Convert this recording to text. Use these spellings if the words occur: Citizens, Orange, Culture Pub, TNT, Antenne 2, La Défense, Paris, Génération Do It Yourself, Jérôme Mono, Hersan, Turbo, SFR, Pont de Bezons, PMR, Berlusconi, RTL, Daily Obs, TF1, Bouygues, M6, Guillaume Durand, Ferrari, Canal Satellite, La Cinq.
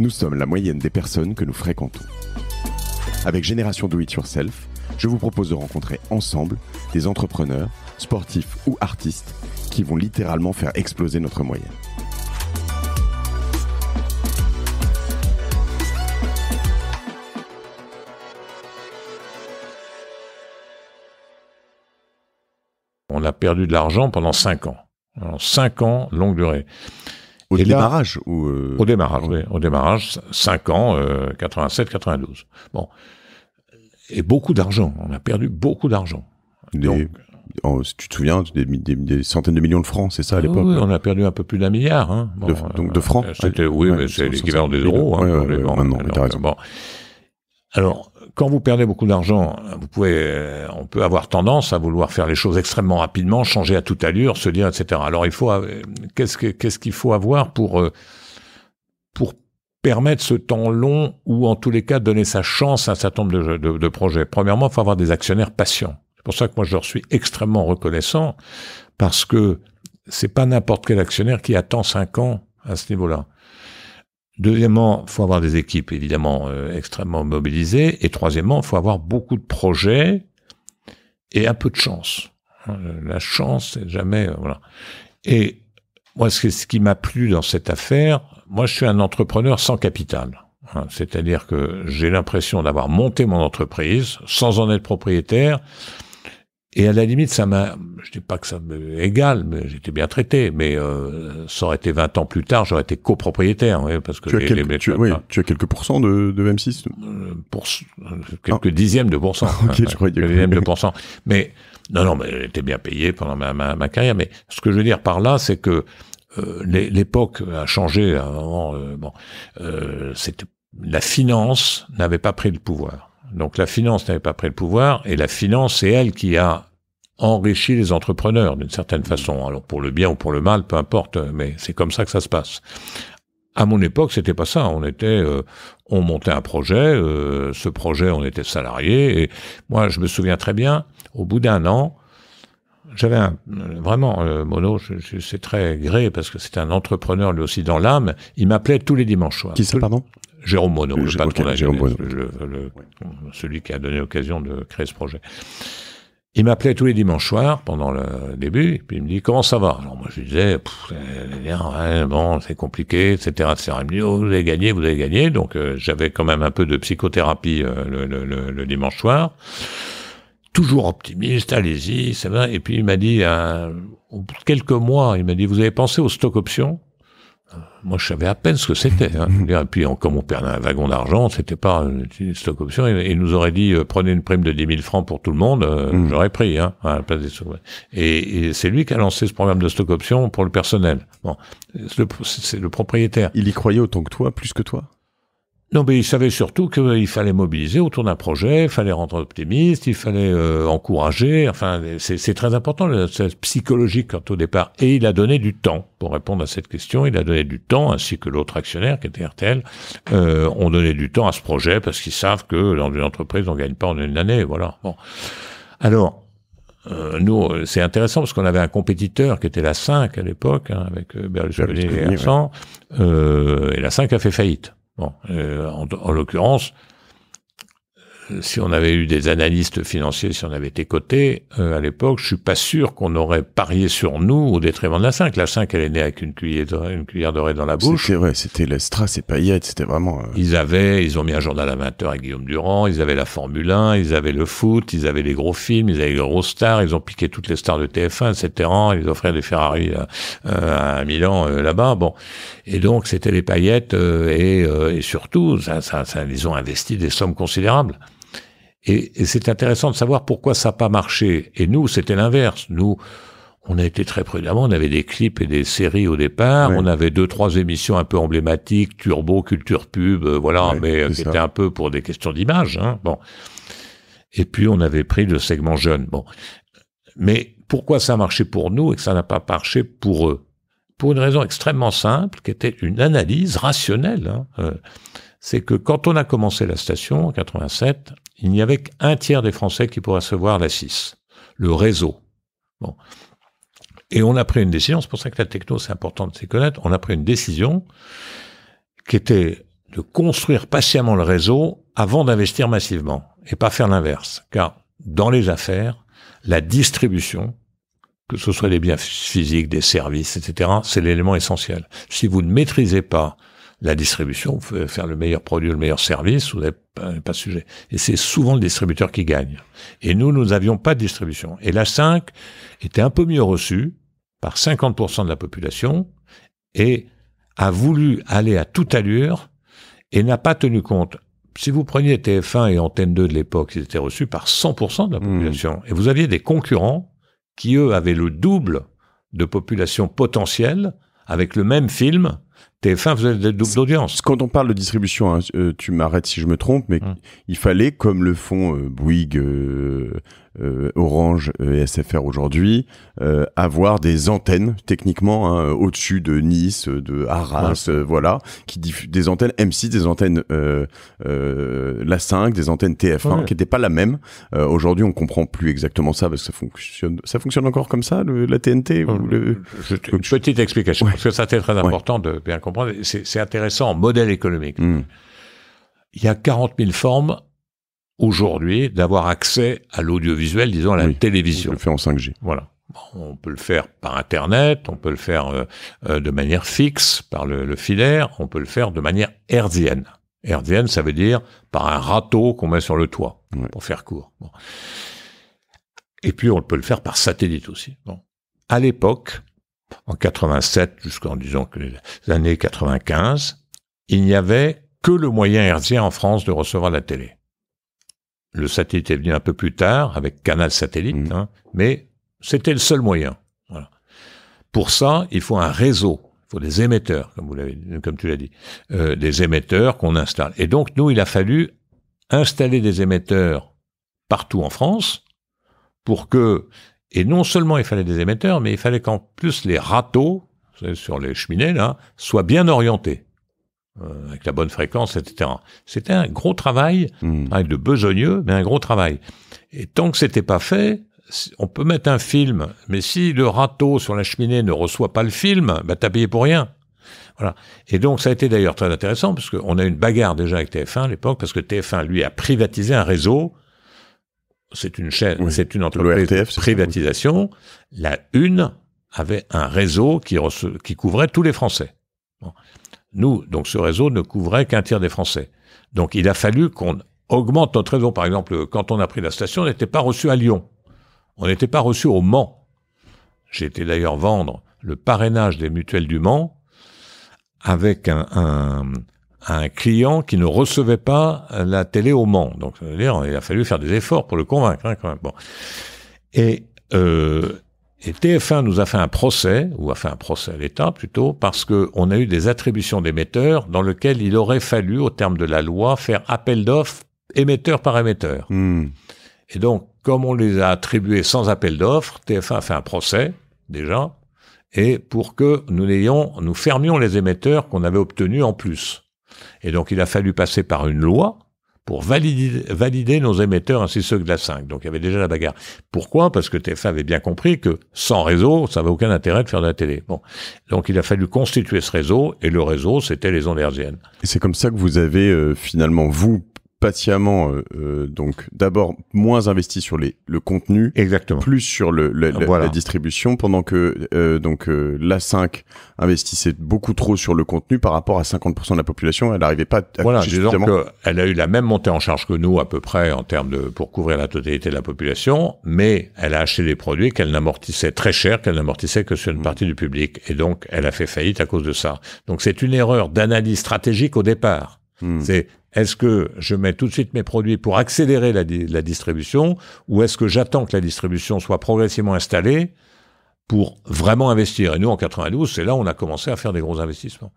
nous sommes la moyenne des personnes que nous fréquentons. Avec Génération Do It Yourself, je vous propose de rencontrer ensemble des entrepreneurs, sportifs ou artistes qui vont littéralement faire exploser notre moyenne. On a perdu de l'argent pendant 5 ans. Alors, 5 ans, longue durée. Au démarrage, oui. Au démarrage, 5 ans, 87, 92. Bon. Et beaucoup d'argent. On a perdu beaucoup d'argent. Si tu te souviens, des centaines de millions de francs, c'est ça à l'époque? Oui, on a perdu un peu plus d'un milliard. Hein. Bon, de francs? Oui, ouais, mais c'est l'équivalent des euros. Hein, maintenant, t'as raison. Bon. Alors, quand vous perdez beaucoup d'argent, on peut avoir tendance à vouloir faire les choses extrêmement rapidement, changer à toute allure, se dire, etc. Alors, qu'est-ce qu'il faut avoir pour permettre ce temps long ou, en tous les cas, donner sa chance à un certain nombre de projets? Premièrement, il faut avoir des actionnaires patients. C'est pour ça que moi, je leur suis extrêmement reconnaissant, parce que c'est pas n'importe quel actionnaire qui attend 5 ans à ce niveau-là. Deuxièmement, il faut avoir des équipes évidemment extrêmement mobilisées. Et troisièmement, il faut avoir beaucoup de projets et un peu de chance. La chance, c'est jamais... voilà. Et moi, ce qui m'a plu dans cette affaire, moi je suis un entrepreneur sans capital. Hein, c'est-à-dire que j'ai l'impression d'avoir monté mon entreprise sans en être propriétaire. Et à la limite, ça m'a, je dis pas que ça m'est égal, mais j'étais bien traité. Mais ça aurait été 20 ans plus tard, j'aurais été copropriétaire, oui, parce que tu as quelques pourcents de M6, quelques dixièmes de pourcent. Okay, Mais non, mais j'étais bien payé pendant ma carrière. Mais ce que je veux dire par là, c'est que l'époque a changé. La finance n'avait pas pris le pouvoir. Donc la finance n'avait pas pris le pouvoir, et la finance, c'est elle qui a enrichi les entrepreneurs d'une certaine façon. Alors pour le bien ou pour le mal, peu importe, mais c'est comme ça que ça se passe. À mon époque, c'était pas ça. On montait un projet, ce projet, on était salarié. Et moi, je me souviens très bien, au bout d'un an, j'avais Mono, c'est très gré parce que c'était un entrepreneur lui aussi dans l'âme. Il m'appelait tous les dimanches soirs. Qui ça, pardon? Jérôme Mono, celui qui a donné l'occasion de créer ce projet. Il m'appelait tous les dimanches soirs pendant le début, et puis il me dit « Comment ça va ?» Alors moi je lui disais « Bien, bon, c'est compliqué, etc. » Il me dit « Oh, vous avez gagné ». Donc j'avais quand même un peu de psychothérapie le dimanche soir. Toujours optimiste, allez-y, ça va. Et puis il m'a dit, au bout de quelques mois, il m'a dit « Vous avez pensé aux stock options ?» Moi, je savais à peine ce que c'était. Hein. Et puis, comme on perdait un wagon d'argent, c'était pas une stock option. Il nous aurait dit, prenez une prime de 10 000 francs pour tout le monde. J'aurais pris. Hein, à la place des stock. Et c'est lui qui a lancé ce programme de stock option pour le personnel. Bon, c'est le propriétaire. Il y croyait autant que toi, plus que toi? Non, mais il savait surtout qu'il fallait mobiliser autour d'un projet, il fallait rendre optimiste, il fallait encourager. Enfin, c'est très important, c'est psychologique quant au départ. Et il a donné du temps pour répondre à cette question. Il a donné du temps, ainsi que l'autre actionnaire qui était RTL, ont donné du temps à ce projet parce qu'ils savent que dans une entreprise, on ne gagne pas en une année. Voilà. Bon. Alors, nous, c'est intéressant parce qu'on avait un compétiteur qui était La Cinq à l'époque, hein, avec Berlusconi et Hersan, et La Cinq a fait faillite. Bon, en l'occurrence, si on avait eu des analystes financiers, si on avait été coté à l'époque, je suis pas sûr qu'on aurait parié sur nous au détriment de La Cinq. La Cinq, elle est née avec une cuillère dorée dans la bouche. C'est vrai, c'était les strass et paillettes, c'était vraiment... Ils ont mis un journal amateur avec Guillaume Durand, ils avaient la Formule 1, ils avaient le foot, ils avaient les gros films, ils avaient les gros stars, ils ont piqué toutes les stars de TF1, etc. Ils offraient des Ferrari à Milan, là-bas, bon. Et donc, c'était les paillettes, et surtout, ils ont investi des sommes considérables. Et c'est intéressant de savoir pourquoi ça n'a pas marché. Et nous, c'était l'inverse. Nous, on a été très prudemment. On avait des clips et des séries au départ. Ouais. On avait 2-3 émissions un peu emblématiques, Turbo, Culture Pub, voilà, ouais, mais qui étaient un peu pour des questions d'image. Hein, bon. Et puis, on avait pris le segment jeune. Bon. Mais pourquoi ça a marché pour nous et que ça n'a pas marché pour eux? Pour une raison extrêmement simple, qui était une analyse rationnelle. Hein. C'est que quand on a commencé la station, en 87, il n'y avait qu'un tiers des Français qui pourraient se voir la 6, le réseau. Bon. Et on a pris une décision, c'est pour ça que la techno, c'est important de s'y connaître, on a pris une décision qui était de construire patiemment le réseau avant d'investir massivement et pas faire l'inverse. Car dans les affaires, la distribution, que ce soit des biens physiques, des services, etc., c'est l'élément essentiel. Si vous ne maîtrisez pas la distribution, vous pouvez faire le meilleur produit, le meilleur service, vous n'avez pas de sujet. Et c'est souvent le distributeur qui gagne. Et nous, nous n'avions pas de distribution. Et la 5 était un peu mieux reçue par 50% de la population et a voulu aller à toute allure et n'a pas tenu compte. Si vous preniez TF1 et Antenne 2 de l'époque, ils étaient reçus par 100% de la population. Et vous aviez des concurrents qui, eux, avaient le double de population potentielle avec le même film. TF1 faisait des doubles d'audience. Quand on parle de distribution, hein, tu m'arrêtes si je me trompe, mais il fallait, comme le font Bouygues, Orange et SFR aujourd'hui, avoir des antennes, techniquement, hein, au-dessus de Nice, de Arras, voilà, qui des antennes M6, des antennes La Cinq, des antennes TF1, qui n'étaient pas la même. Aujourd'hui, on ne comprend plus exactement ça, parce que ça fonctionne encore comme ça, la TNT Petite explication, parce que ça, c'est très important de bien comprendre, c'est intéressant en modèle économique. Il y a 40 000 formes aujourd'hui d'avoir accès à l'audiovisuel, disons à la télévision. On peut le faire en 5G. Voilà. On peut le faire par Internet, on peut le faire de manière fixe, par le filaire, on peut le faire de manière hertzienne. Hertzienne, ça veut dire par un râteau qu'on met sur le toit, pour faire court. Et puis on peut le faire par satellite aussi. À l'époque, en 87 jusqu'en, disons, les années 95, il n'y avait que le moyen hertzien en France de recevoir la télé. Le satellite est venu un peu plus tard, avec Canal Satellite, mais c'était le seul moyen. Voilà. Pour ça, il faut un réseau, il faut des émetteurs, comme tu l'as dit, des émetteurs qu'on installe. Et donc, nous, il a fallu installer des émetteurs partout en France pour que... Et non seulement il fallait des émetteurs, mais il fallait qu'en plus les râteaux, sur les cheminées, là, soient bien orientés, avec la bonne fréquence, etc. C'était un gros travail, de besogneux, mais un gros travail. Et tant que c'était pas fait, on peut mettre un film, mais si le râteau sur la cheminée ne reçoit pas le film, bah t'as payé pour rien. Voilà. Et donc ça a été d'ailleurs très intéressant, parce qu'on a eu une bagarre déjà avec TF1 à l'époque, parce que TF1, lui, a privatisé un réseau. C'est une chaîne, c'est une entreprise de privatisation. La Une avait un réseau qui couvrait tous les Français. Nous, donc ce réseau ne couvrait qu'un tiers des Français. Donc il a fallu qu'on augmente notre réseau. Par exemple, quand on a pris la station, on n'était pas reçu à Lyon. On n'était pas reçu au Mans. J'ai été d'ailleurs vendre le parrainage des mutuelles du Mans avec un client qui ne recevait pas la télé au Mans. Donc, ça veut dire, il a fallu faire des efforts pour le convaincre, hein, quand même. Bon. Et TF1 nous a fait un procès, ou a fait un procès à l'État, plutôt, parce que on a eu des attributions d'émetteurs dans lesquelles il aurait fallu, au terme de la loi, faire appel d'offres émetteur par émetteur. Et donc, comme on les a attribués sans appel d'offres, TF1 a fait un procès, déjà, et pour que nous fermions les émetteurs qu'on avait obtenus en plus. Et donc, il a fallu passer par une loi pour valider nos émetteurs, ainsi ceux de la 5. Donc, il y avait déjà la bagarre. Pourquoi? Parce que TF1 avait bien compris que sans réseau, ça n'avait aucun intérêt de faire de la télé. Bon. Donc, il a fallu constituer ce réseau, et le réseau, c'était les ondes hertziennes. Et c'est comme ça que vous avez finalement, vous, patiemment, donc d'abord moins investi sur le contenu, plus sur la distribution, pendant que La 5 investissait beaucoup trop sur le contenu par rapport à 50% de la population. Elle n'arrivait pas à... Voilà, disons qu'elle a eu la même montée en charge que nous à peu près en termes de... pour couvrir la totalité de la population, mais elle a acheté des produits qu'elle n'amortissait très cher, qu'elle n'amortissait que sur une partie du public. Et donc, elle a fait faillite à cause de ça. Donc, c'est une erreur d'analyse stratégique au départ. C'est... Est-ce que je mets tout de suite mes produits pour accélérer la distribution, ou est-ce que j'attends que la distribution soit progressivement installée pour vraiment investir? Et nous, en 92, c'est là où on a commencé à faire des gros investissements.